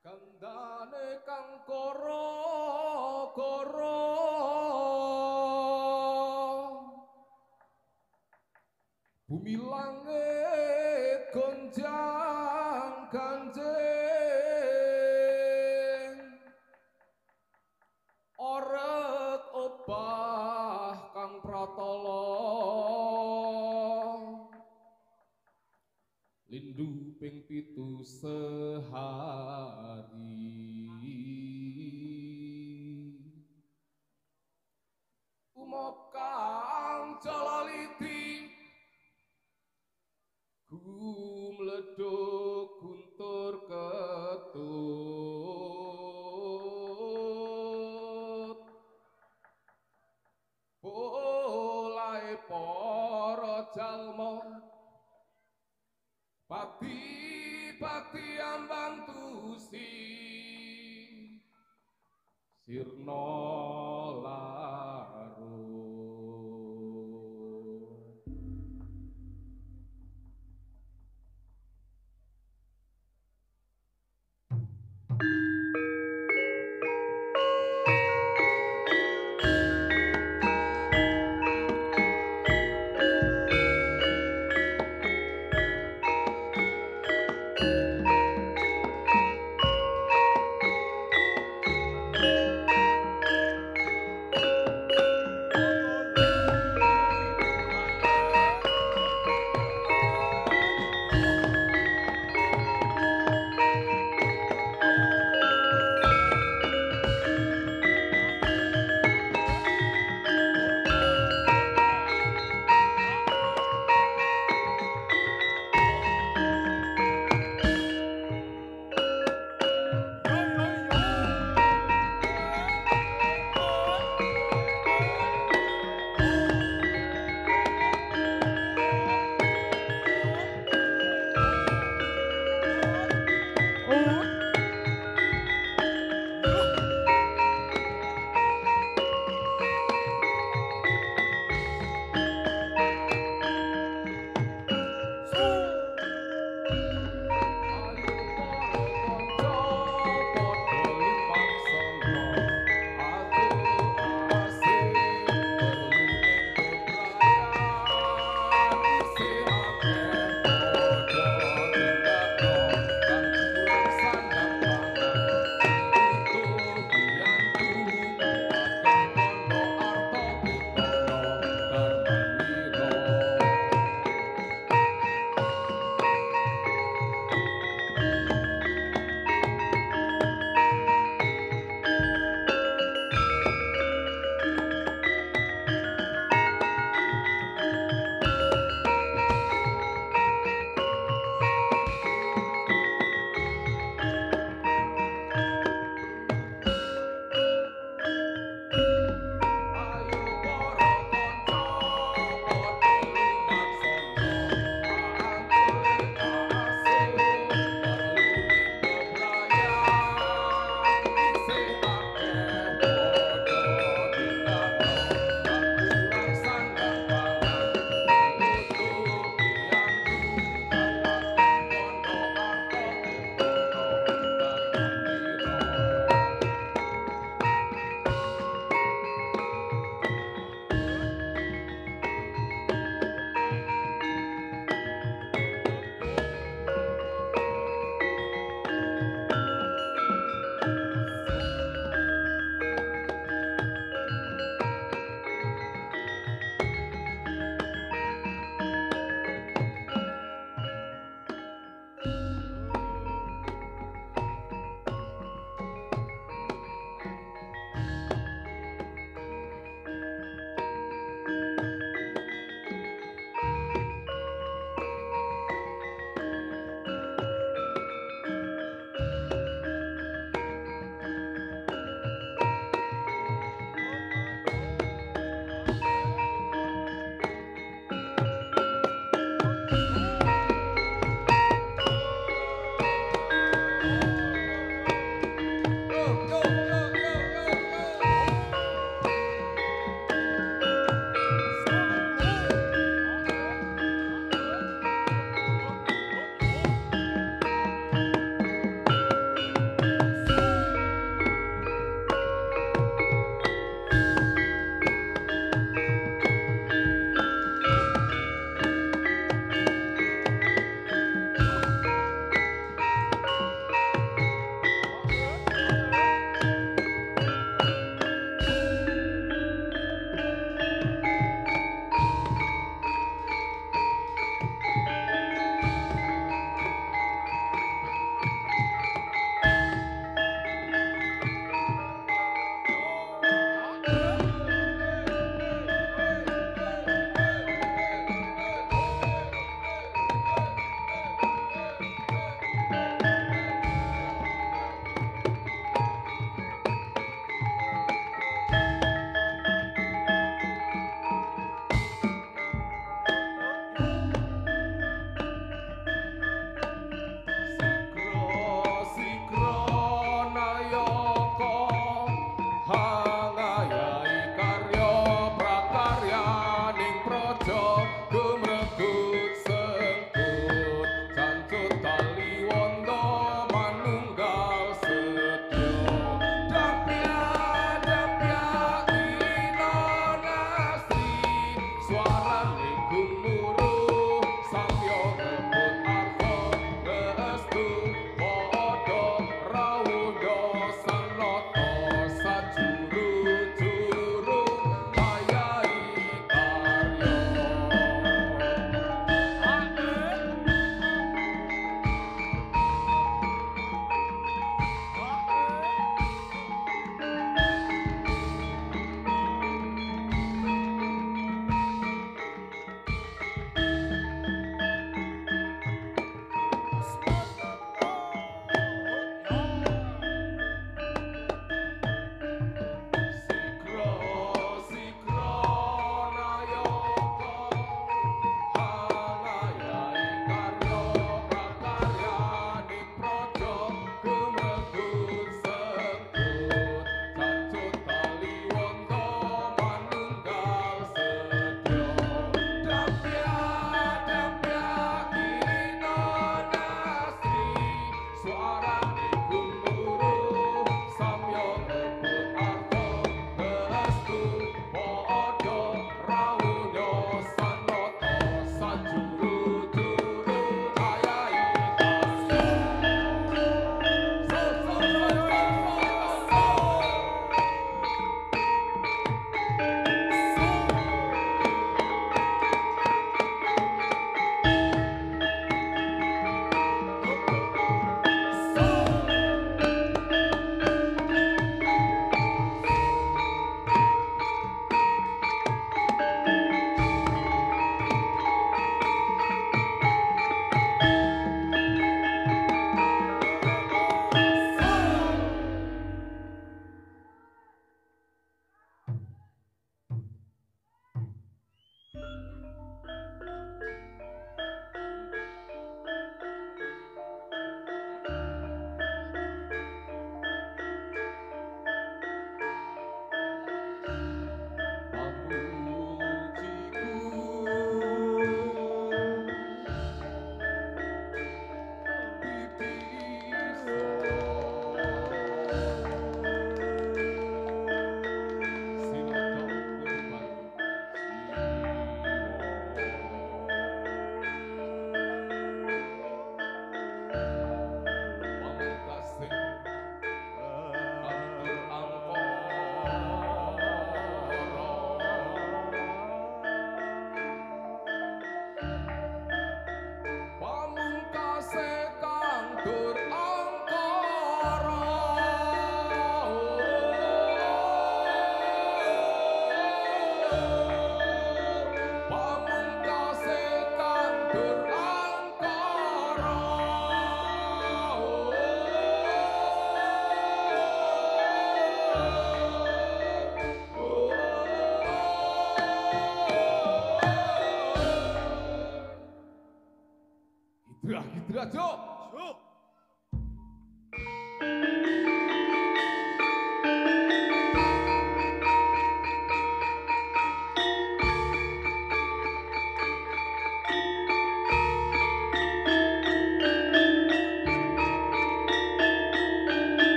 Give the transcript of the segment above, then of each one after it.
Gandane kang koro-koro bumi langit gonjang-ganjing orek obah kang pratala lindu ping pitu sehari umokang jalaliti gumleduk guntur ketut bolai para jalma Pati-pati ambang tusi sirna larung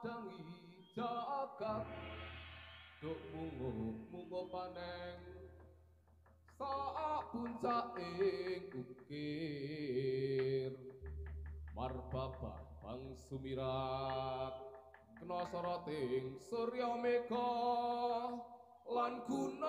Padangi jagat duk mungo paneng sak puncak ing ukir marbabah bang sumirat kena soroting surya mega lan gunung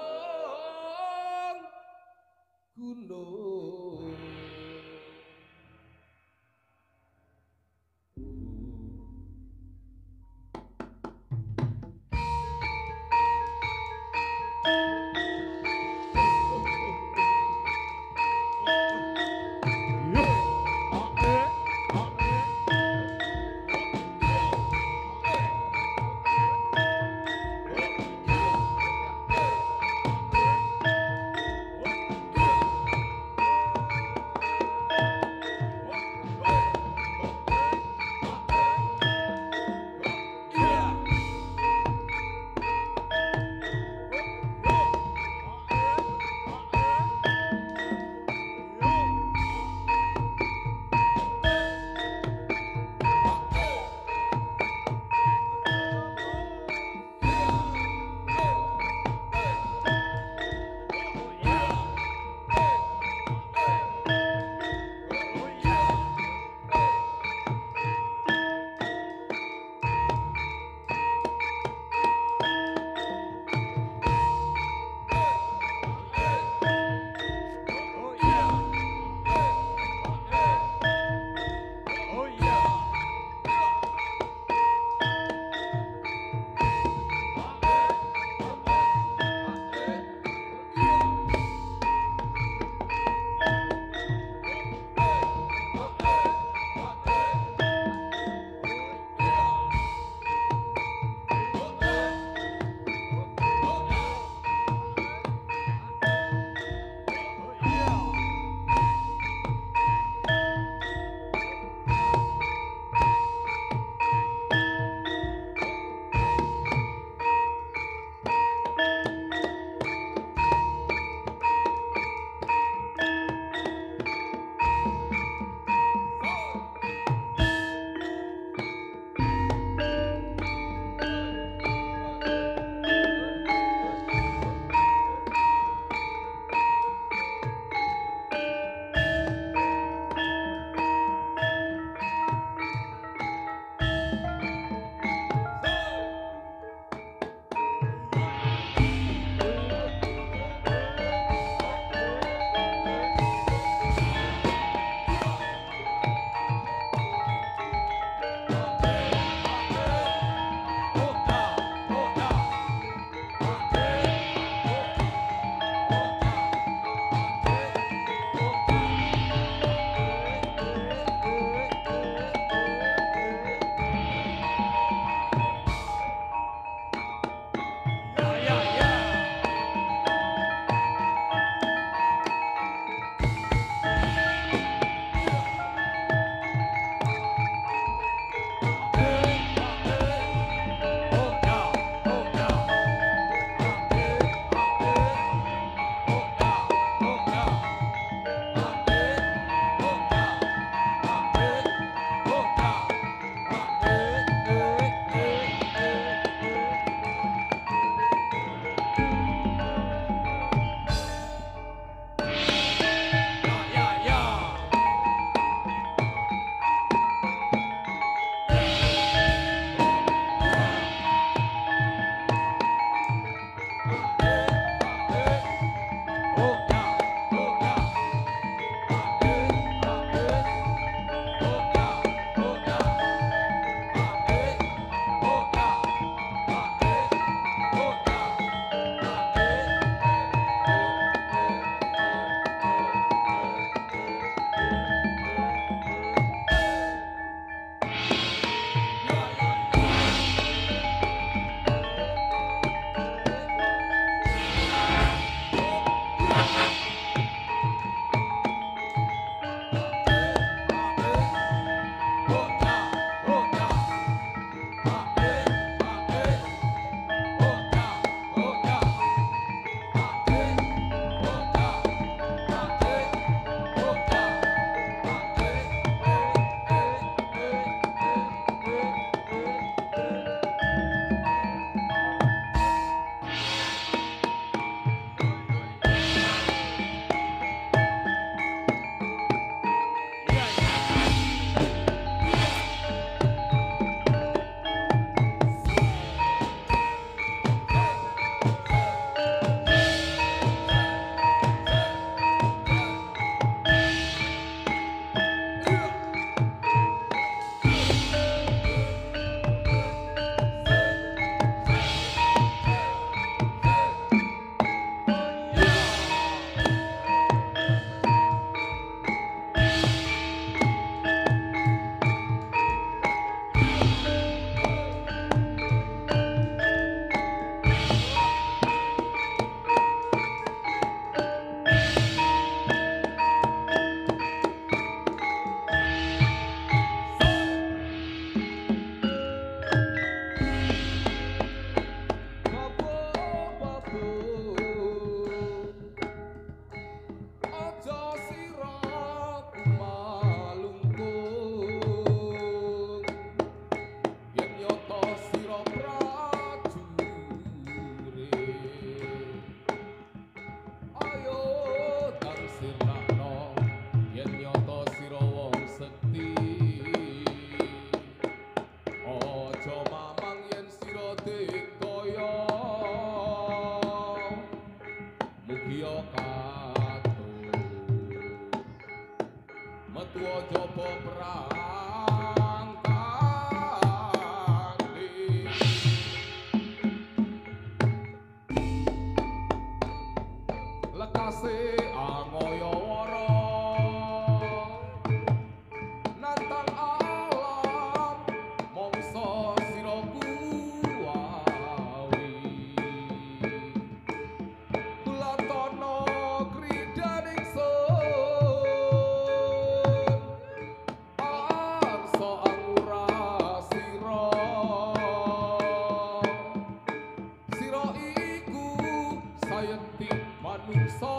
Metua Jopo perang tadi. Lekase Angoyo Woro nantang alam mongso sira kuwawi. Kulatono kridan ingsun angso angura sira. Sira iku sayenti manungsa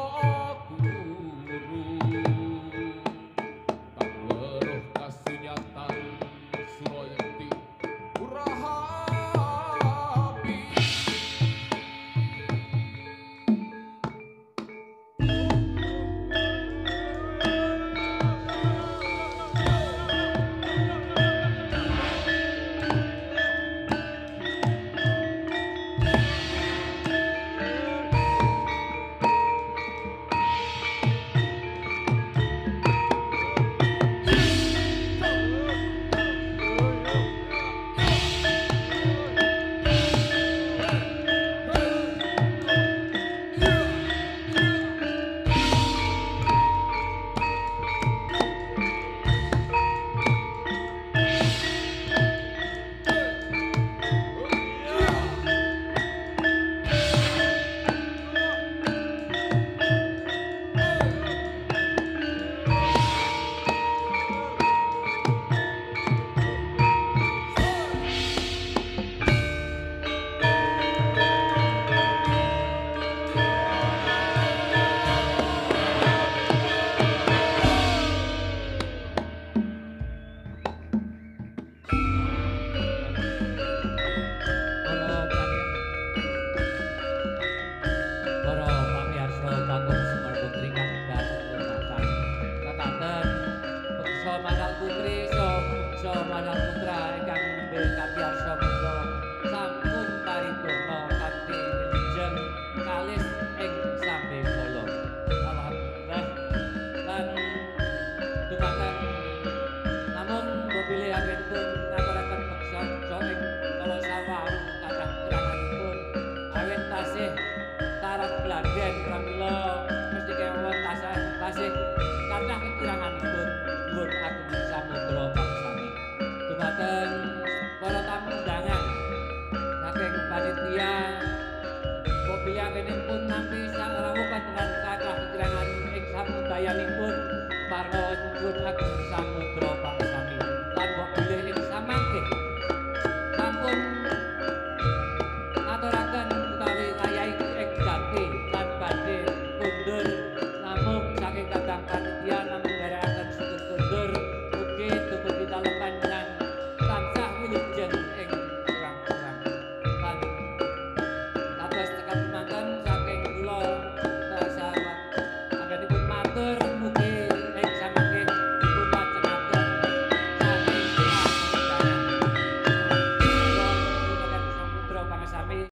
Parno nyuwun agung samudra